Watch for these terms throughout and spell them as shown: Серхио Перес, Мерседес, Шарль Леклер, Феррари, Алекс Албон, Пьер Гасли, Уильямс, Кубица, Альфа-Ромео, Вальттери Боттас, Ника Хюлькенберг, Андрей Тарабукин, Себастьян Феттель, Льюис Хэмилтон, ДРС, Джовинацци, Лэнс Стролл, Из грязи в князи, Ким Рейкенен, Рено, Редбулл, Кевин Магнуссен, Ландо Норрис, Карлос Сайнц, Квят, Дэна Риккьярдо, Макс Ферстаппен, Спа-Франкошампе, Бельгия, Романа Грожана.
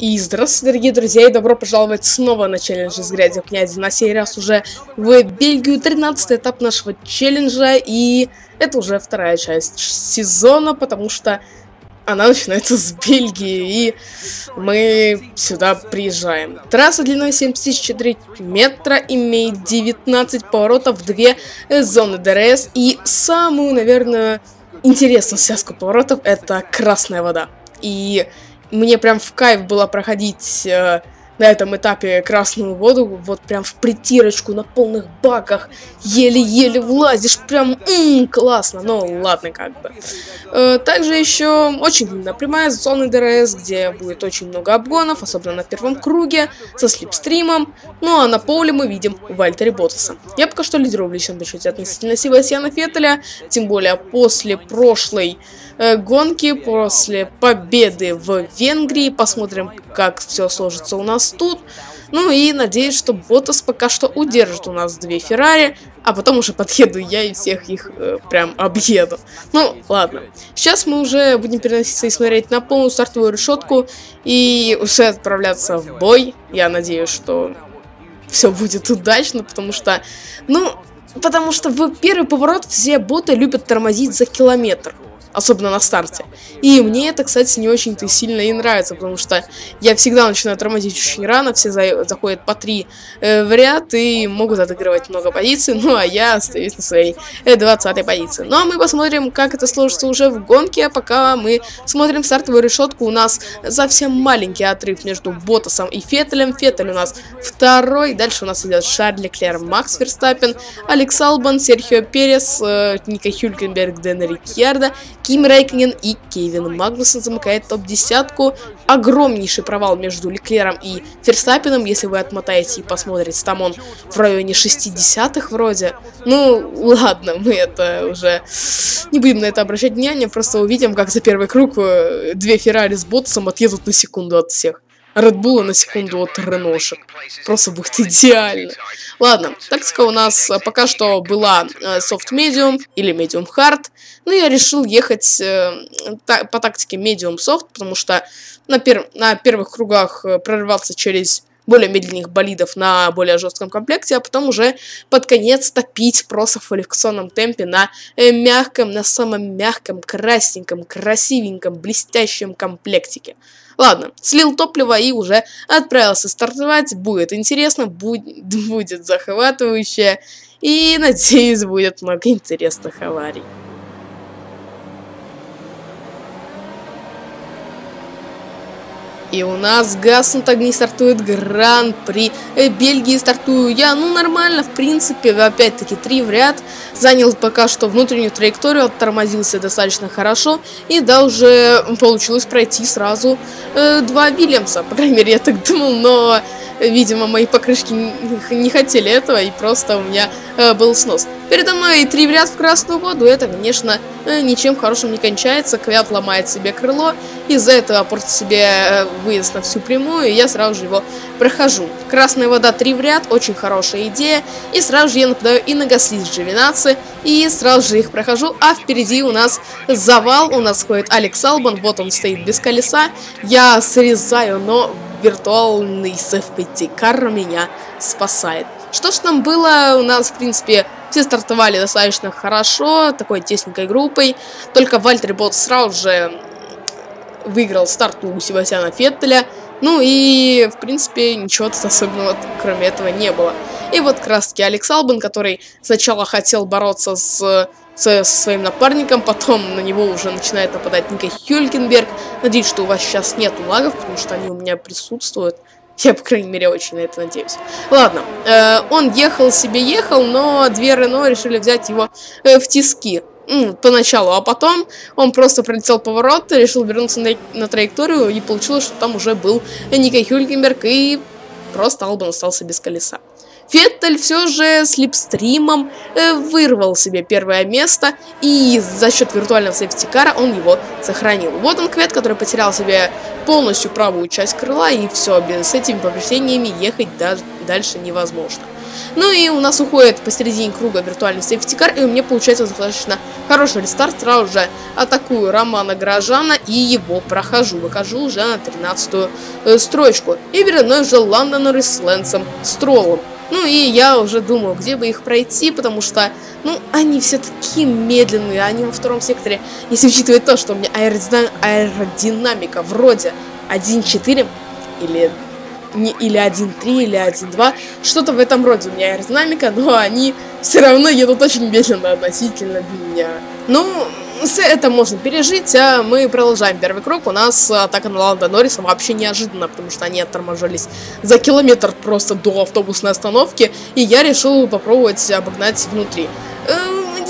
И здравствуйте, дорогие друзья, и добро пожаловать снова на челлендж из грязи в князи. На сей раз уже в Бельгию, 13-й этап нашего челленджа, и это уже вторая часть сезона, потому что она начинается с Бельгии, и мы сюда приезжаем. Трасса длиной 74 метра, имеет 19 поворотов, 2 зоны ДРС, и самую, наверное, интересную связку поворотов — это красная вода. И мне прям в кайф было проходить на этом этапе красную воду, вот прям в притирочку на полных баках, еле-еле влазишь, прям классно, но ладно как бы. Также еще очень длинная прямая с зоны ДРС, где будет очень много обгонов, особенно на первом круге, со слипстримом, ну а на поле мы видим Вальттери Боттаса. Я пока что лидирую в личном бюджете относительно Себастьяна Феттеля, тем более после прошлой гонки, после победы в Венгрии. Посмотрим, как все сложится у нас тут. Ну и надеюсь, что Боттас пока что удержит у нас две Феррари, а потом уже подъеду я и всех их прям объеду. Ну ладно, сейчас мы уже будем переноситься и смотреть на полную стартовую решетку и уже отправляться в бой. Я надеюсь, что все будет удачно, потому что, в первый поворот все боты любят тормозить за километр. Особенно на старте. И мне это, кстати, не очень-то сильно и нравится, потому что я всегда начинаю тормозить очень рано, все заходят по 3 в ряд и могут отыгрывать много позиций, ну а я остаюсь на своей 20-й позиции. Ну а мы посмотрим, как это сложится уже в гонке, а пока мы смотрим стартовую решетку. У нас совсем маленький отрыв между Боттасом и Феттелем. Феттель у нас второй, дальше у нас идет Шарль Леклер, Макс Ферстаппен, Алекс Албон, Серхио Перес, Ника Хюлькенберг, Дэна Риккьярдо, Ким Рейкенен и Кевин Магнуссен замыкает топ-10. Огромнейший провал между Леклером и Ферстаппеном. Если вы отмотаете и посмотрите, там он в районе 60-х вроде. Ну, ладно, мы это уже не будем на это обращать внимание. Просто увидим, как за первый круг две Феррари с Боттасом отъедут на секунду от всех. Редбулла на секунду от Реношек. Просто будет идеально. Ладно, тактика у нас пока что была soft-medium или medium-hard. Но я решил ехать по тактике medium-soft, потому что на первых кругах прорывался через более медленных болидов на более жестком комплекте, а потом уже под конец топить просто в фольксонном темпе на мягком, на самом мягком, красненьком, красивеньком, блестящем комплектике. Ладно, слил топливо и уже отправился стартовать. Будет интересно, будет захватывающе и, надеюсь, будет много интересных аварий. И у нас гаснут огни, стартует гран-при Бельгии. Стартую я, ну нормально, в принципе, опять-таки 3 в ряд. Занял пока что внутреннюю траекторию, оттормозился достаточно хорошо. И даже получилось пройти сразу 2 Уильямса, по крайней мере я так думал, но, видимо, мои покрышки не хотели этого, и просто у меня был снос. Передо мной 3 в ряд в красную воду, это, конечно, ничем хорошим не кончается. Квят ломает себе крыло, из-за этого портит себе выезд на всю прямую, и я сразу же его прохожу. Красная вода 3 в ряд, очень хорошая идея, и сразу же я нападаю и на Гасли с Джовинацци, и сразу же их прохожу, а впереди у нас завал, у нас ходит Алекс Албон, вот он стоит без колеса, я срезаю, но виртуальный сейфти-кар меня спасает. Что ж там было, у нас, в принципе, все стартовали достаточно хорошо, такой тесненькой группой, только Вальттери Боттас сразу же выиграл старт у Себастьяна Феттеля, ну и, в принципе, ничего особенного кроме этого не было. И вот, как раз таки, Алекс Албон, который сначала хотел бороться со своим напарником, потом на него уже начинает нападать Ника Хюлькенберг. Надеюсь, что у вас сейчас нет лагов, потому что они у меня присутствуют. Я, по крайней мере, очень на это надеюсь. Ладно, он ехал себе ехал, но две Рено решили взять его в тиски. Поначалу, а потом он просто пролетел поворот, решил вернуться на траекторию, и получилось, что там уже был Ника Хюлькенберг, и просто Албон остался без колеса. Феттель все же с липстримом вырвал себе первое место, и за счет виртуального сейфтикара он его сохранил. Вот он, Квет, который потерял себе полностью правую часть крыла, и все, с этими повреждениями ехать дальше невозможно. Ну и у нас уходит посередине круга виртуальный сейфтикар, и у меня получается достаточно хороший рестарт. Сразу же атакую Романа Грожана и его прохожу. Выхожу уже на 13-ю строчку. И передо мной уже Ландо Норрис с Лэнсом Строллом. Ну и я уже думаю, где бы их пройти, потому что, ну, они все такие медленные, они во втором секторе. Если учитывать то, что у меня аэродинамика вроде 1.4 или... Не, или 1.3, или 1.2, что-то в этом роде у меня аэродинамика, но они все равно едут очень медленно относительно меня. Ну, это можно пережить, а мы продолжаем первый круг. У нас атака на Ландо Норриса вообще неожиданно, потому что они отторможились за километр просто до автобусной остановки, и я решил попробовать обогнать внутри.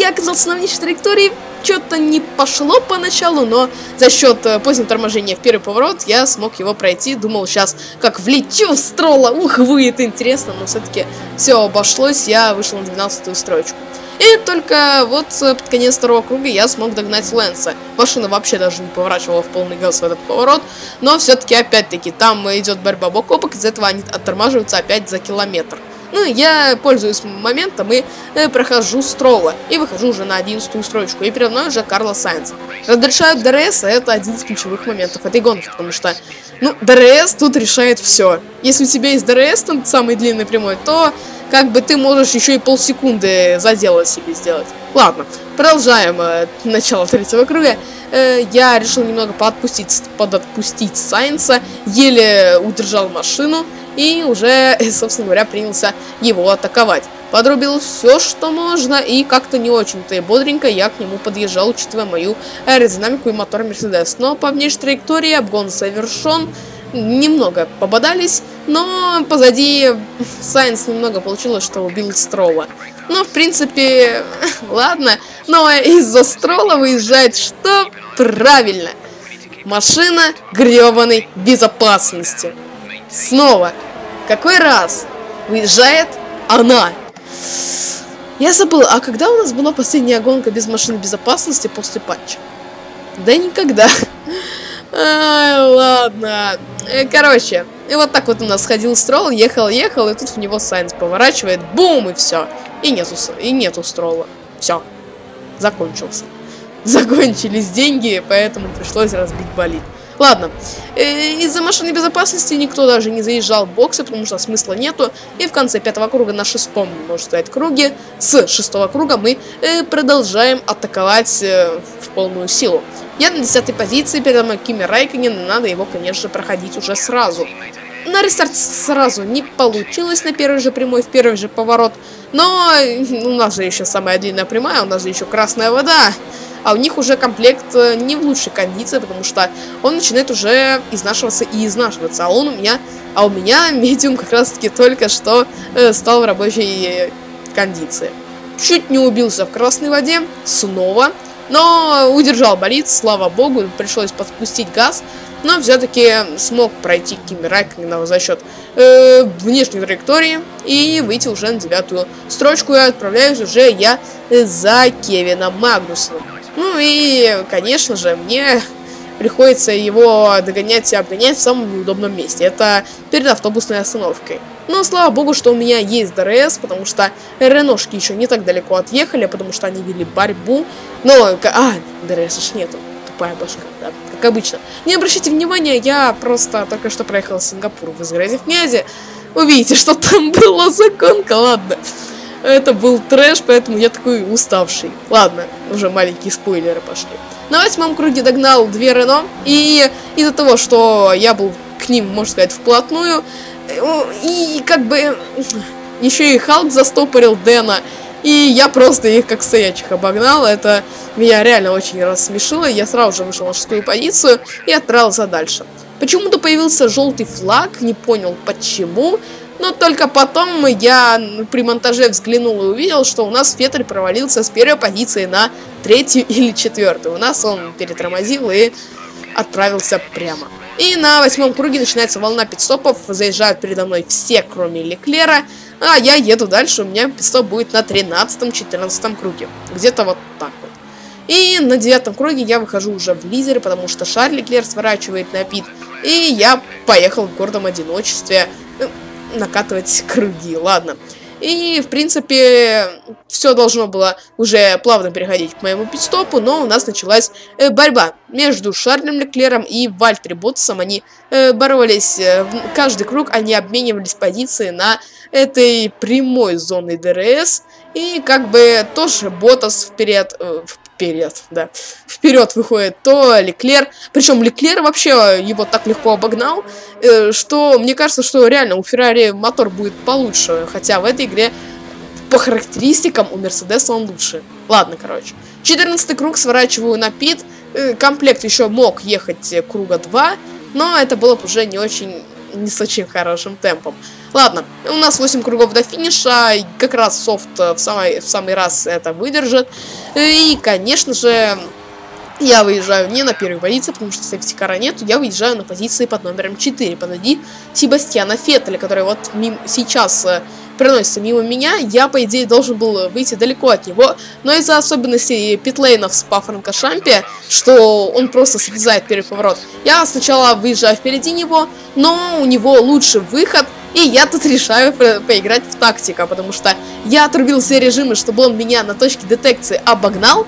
Я оказался на внешней траектории, что-то не пошло поначалу, но за счет позднего торможения в первый поворот я смог его пройти. Думал, сейчас как влечу в Стролла, ух, будет интересно, но все-таки все обошлось, я вышел на 12-ю строчку. И только вот под конец второго круга я смог догнать Лэнса. Машина вообще даже не поворачивала в полный газ в этот поворот, но все-таки опять-таки там идет борьба бок о бок, из-за этого они оттормаживаются опять за километр. Ну, я пользуюсь моментом и прохожу Стролла. И выхожу уже на 11-ю строчку. И передо мной уже Карлос Сайнц. Разрешают ДРС, а это один из ключевых моментов этой гонки. Потому что, ну, ДРС тут решает все. Если у тебя есть ДРС, там самый длинный прямой, то как бы ты можешь еще и полсекунды задела себе сделать. Ладно, продолжаем начало третьего круга. Я решил немного подотпустить Сайнца. Еле удержал машину. И уже, собственно говоря, принялся его атаковать. Подрубил все, что можно, и как-то не очень-то и бодренько я к нему подъезжал, учитывая мою аэродинамику и мотор Мерседес. Но по внешней траектории обгон совершен. Немного пободались, но позади Сайнц немного получилось, что убил Стролла. Ну, в принципе, ладно, но из-за Стролла выезжает что? Правильно! Машина грёбаной безопасности. Снова. Какой раз выезжает она? Я забыл, а когда у нас была последняя гонка без машины безопасности после патча? Да никогда. Ладно. Короче, и вот так вот у нас ходил Стролл, ехал, и тут в него Сайнц поворачивает. Бум, и все. И нету Стролла. Все. Закончился. Закончились деньги, поэтому пришлось разбить болид. Ладно, из-за машины безопасности никто даже не заезжал в боксы, потому что смысла нету. И в конце пятого круга на шестом, можно сказать, круге, с шестого круга мы продолжаем атаковать в полную силу. Я на 10-й позиции, передо мной Ким Рейкенен, надо его, конечно, проходить уже сразу. На рестарт сразу не получилось на первый же прямой, в первый же поворот. Но у нас же еще самая длинная прямая, у нас же еще красная вода. А у них уже комплект не в лучшей кондиции, потому что он начинает уже изнашиваться и изнашиваться. А он у меня медиум как раз-таки только что стал в рабочей кондиции. Чуть не убился в красной воде, снова. Но удержал болид, слава богу, пришлось подпустить газ. Но все-таки смог пройти Ким Райконена за счет внешней траектории и выйти уже на 9-ю строчку. И отправляюсь уже я за Кевина Магнуссеном. Ну и, конечно же, мне приходится его догонять и обгонять в самом неудобном месте. Это перед автобусной остановкой. Но слава богу, что у меня есть ДРС, потому что Реношки еще не так далеко отъехали, потому что они вели борьбу. Но, ДРС уж нету. Тупая башка, да, как обычно. Не обращайте внимания, я просто только что проехал в Сингапур в изгороде князи. Увидите, что там была загонка, ладно. Это был трэш, поэтому я такой уставший. Ладно, уже маленькие спойлеры пошли. На 8-м круге догнал 2 Рено. И из-за того, что я был к ним, можно сказать, вплотную, и как бы еще и Халк застопорил Дэна. И я просто их как стоячих обогнал. Это меня реально очень рассмешило. Я сразу же вышел на 6-ю позицию и отправился дальше. Почему-то появился желтый флаг, не понял почему. Но только потом я при монтаже взглянул и увидел, что у нас Феттель провалился с 1-й позиции на 3-ю или 4-ю. У нас он перетормозил и отправился прямо. И на 8-м круге начинается волна пидстопов. Заезжают передо мной все, кроме Леклера. А я еду дальше, у меня пидстоп будет на 13-14 круге. Где-то вот так вот. И на 9-м круге я выхожу уже в лидеры, потому что Шарль Леклер сворачивает на пит. И я поехал в гордом одиночестве накатывать круги, ладно. И, в принципе, все должно было уже плавно переходить к моему пит-стопу, но у нас началась борьба между Шарлем Леклером и Вальттери Боттасом. Они боролись, каждый круг они обменивались позиции на этой прямой зоне ДРС. И как бы тоже Боттас вперед выходит, то Леклер. Причем Леклер вообще его так легко обогнал, что мне кажется, что реально у Феррари мотор будет получше. Хотя в этой игре по характеристикам у Мерседеса он лучше. Ладно, короче. 14-й круг сворачиваю на пит. Комплект еще мог ехать круга 2, но это было уже не с очень хорошим темпом. Ладно, у нас 8 кругов до финиша, и как раз софт в самый раз это выдержит. И, конечно же, я выезжаю не на первой позиции, потому что сейфтикара нету, я выезжаю на позиции под номером 4, позади Себастьяна Феттеля, который вот сейчас проносится мимо меня. Я, по идее, должен был выйти далеко от него, но из-за особенностей питлейнов с Спа-Франкошампе, что он просто срезает первый поворот, я сначала выезжаю впереди него, но у него лучший выход. И я тут решаю поиграть в тактика, потому что я отрубил все режимы, чтобы он меня на точке детекции обогнал.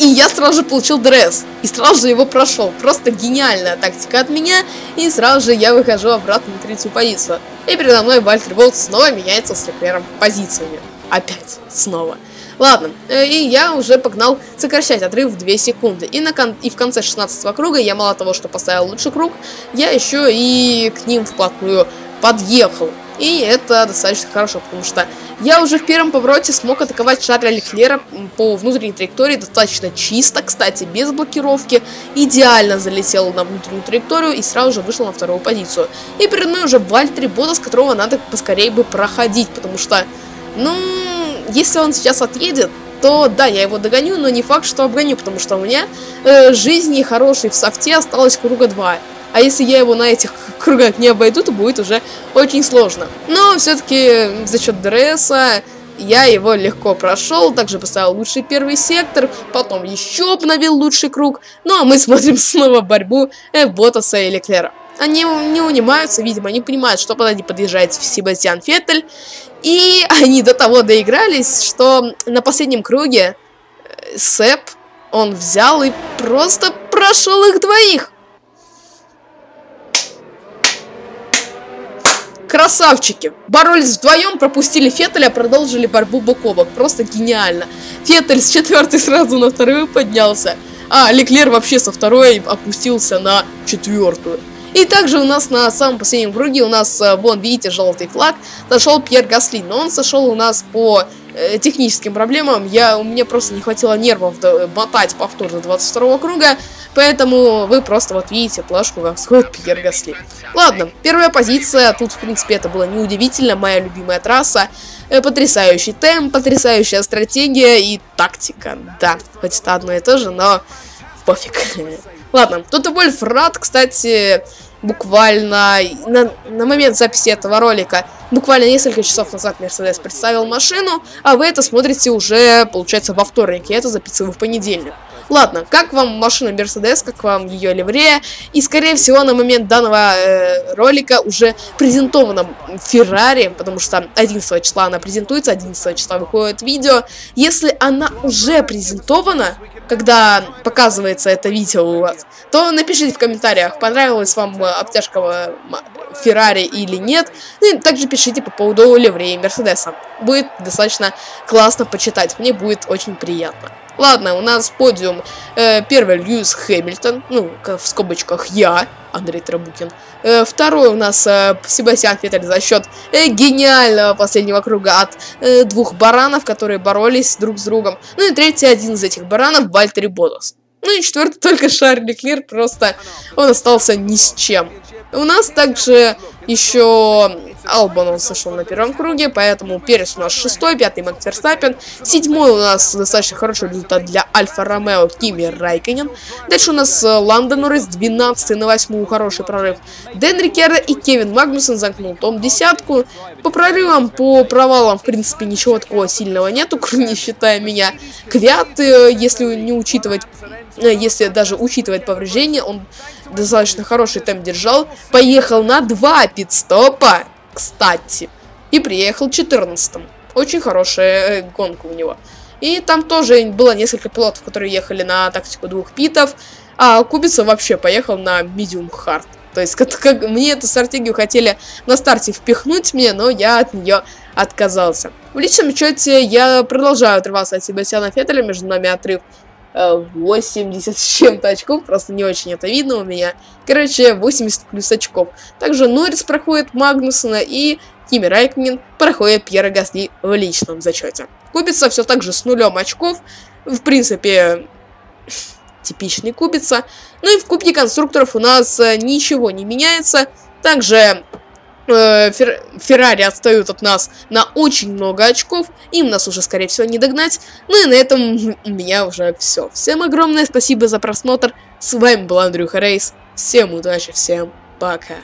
И я сразу же получил ДРС. И сразу же его прошел. Просто гениальная тактика от меня. И сразу же я выхожу обратно на третью позицию. И передо мной Вальттери Боттас снова меняется с Леклером позициями. Опять. Снова. Ладно, и я уже погнал сокращать отрыв в 2 секунды. И в конце 16-го круга я мало того, что поставил лучший круг, я еще и к ним вплотную подъехал. И это достаточно хорошо, потому что я уже в первом повороте смог атаковать Шарля Леклера по внутренней траектории достаточно чисто, кстати, без блокировки. Идеально залетел на внутреннюю траекторию и сразу же вышел на вторую позицию. И перед мной уже Вальттери Боттас, которого надо поскорее бы проходить, потому что, ну, если он сейчас отъедет, то да, я его догоню, но не факт, что обгоню, потому что у меня жизни хорошей в софте осталось круга 2. А если я его на этих кругах не обойду, то будет уже очень сложно. Но все-таки за счет ДРСа я его легко прошел. Также поставил лучший первый сектор. Потом еще обновил лучший круг. Ну а мы смотрим снова борьбу Боттаса и Леклера. Они не унимаются, видимо, они понимают, что подойди подъезжает Себастьян Феттель. И они до того доигрались, что на последнем круге Сэп, он взял и просто прошел их двоих. Красавчики! Боролись вдвоем, пропустили Феттеля, продолжили борьбу бок о бок. Просто гениально. Феттель с 4-й сразу на 2-ю поднялся, а Леклер вообще со 2-й опустился на 4-ю. И также у нас на самом последнем круге, у нас, вон, видите, желтый флаг, сошел Пьер Гасли, но он сошел у нас по техническим проблемам. У меня просто не хватило нервов мотать повтор до 22-го круга, поэтому вы просто вот видите плашку, как сходит Пьер Гасли. Ладно, первая позиция, тут, в принципе, это было неудивительно, моя любимая трасса, потрясающий темп, потрясающая стратегия и тактика, да, хоть это одно и то же, но пофиг. Ладно, тут и Вольф рад, кстати, буквально на момент записи этого ролика, буквально несколько часов назад Мерседес представил машину, а вы это смотрите уже, получается, во вторник, я это записываю в понедельник. Ладно, как вам машина Мерседес, как вам ее ливрея, и, скорее всего, на момент данного ролика уже презентована Феррари, потому что 11 числа она презентуется, 11 числа выходит видео. Если она уже презентована, когда показывается это видео у вас, то напишите в комментариях, понравилась вам обтяжка Феррари или нет, и также пишите по поводу ливреи Мерседеса. Будет достаточно классно почитать, мне будет очень приятно. Ладно, у нас подиум. Первый Льюис Хэмилтон, ну, в скобочках я, Андрей Тарабукин. Второй у нас Себастьян Феттель за счет гениального последнего круга от 2 баранов, которые боролись друг с другом. Ну и третий, один из этих баранов, Вальттери Боттас. Ну и четвертый только Шарль Леклер, просто он остался ни с чем. У нас также еще Албон, он сошел на первом круге, поэтому Перес у нас 6-й, 5-й Макс Ферстаппен, 7-й у нас достаточно хороший результат для Альфа-Ромео Ким Рейкенен. Дальше у нас Ландо Норрис, 12-й на 8-ю, хороший прорыв Дэна Риккьярдо, и Кевин Магнуссен замкнул топ-10. По прорывам, по провалам, в принципе, ничего такого сильного нету, не считая меня. Квят, если даже учитывать повреждения, он достаточно хороший темп держал. Поехал на 2 пит-стопа, кстати. и приехал 14-м. Очень хорошая гонка у него. И там тоже было несколько пилотов, которые ехали на тактику двух питов, а Кубица вообще поехал на medium hard. То есть как мне эту стратегию хотели на старте впихнуть мне, но я от нее отказался. В личном счете я продолжаю отрываться от Себастьяна Феттеля, между нами отрыв 80 с чем-то очков, просто не очень это видно у меня. Короче, 80 плюс очков. Также Норрис проходит Магнуссена и Ким Рейкенен проходит Пьера Гасли в личном зачете. Кубица все так же с нулем очков, в принципе, типичный Кубица. Ну и в Кубке конструкторов у нас ничего не меняется. Также Феррари отстают от нас на очень много очков, им нас уже, скорее всего, не догнать. Ну и на этом у меня уже все. Всем огромное спасибо за просмотр, с вами был Андрюха Рейс, всем удачи, всем пока.